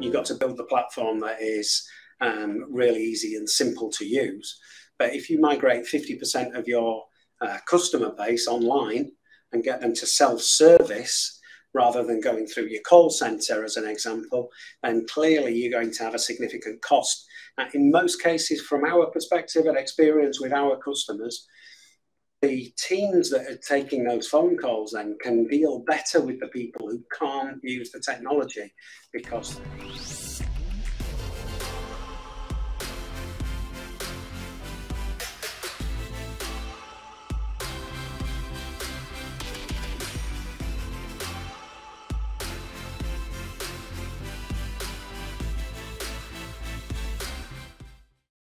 You've got to build the platform that is really easy and simple to use. But if you migrate 50% of your customer base online and get them to self-service rather than going through your call center, as an example, then clearly you're going to have a significant cost. In most cases, from our perspective and experience with our customers, the teams that are taking those phone calls then can deal better with the people who can't use the technology because...